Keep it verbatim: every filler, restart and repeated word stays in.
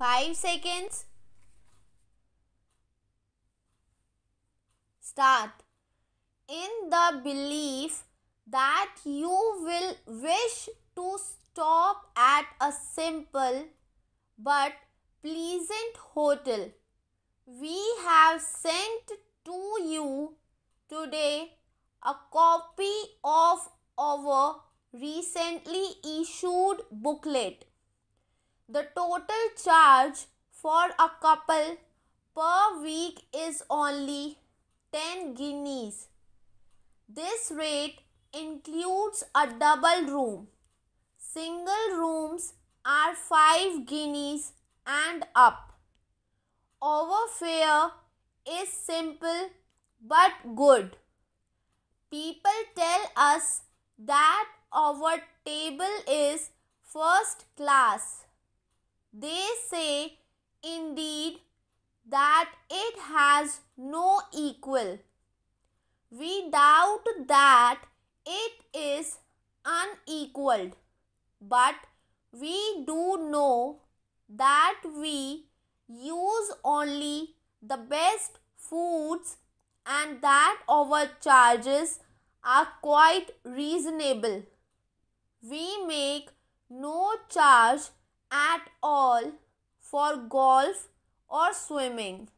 five seconds. Start. In the belief that you will wish to stop at a simple but pleasant hotel, we have sent to you today a copy of our recently issued booklet. The total charge for a couple per week is only ten guineas. This rate includes a double room. Single rooms are five guineas and up. Our fare is simple but good. People tell us that our table is first class. They say, indeed, that it has no equal. We doubt that it is unequaled, but we do know that we use only the best foods and that our charges are quite reasonable. We make no charge at all for golf or swimming.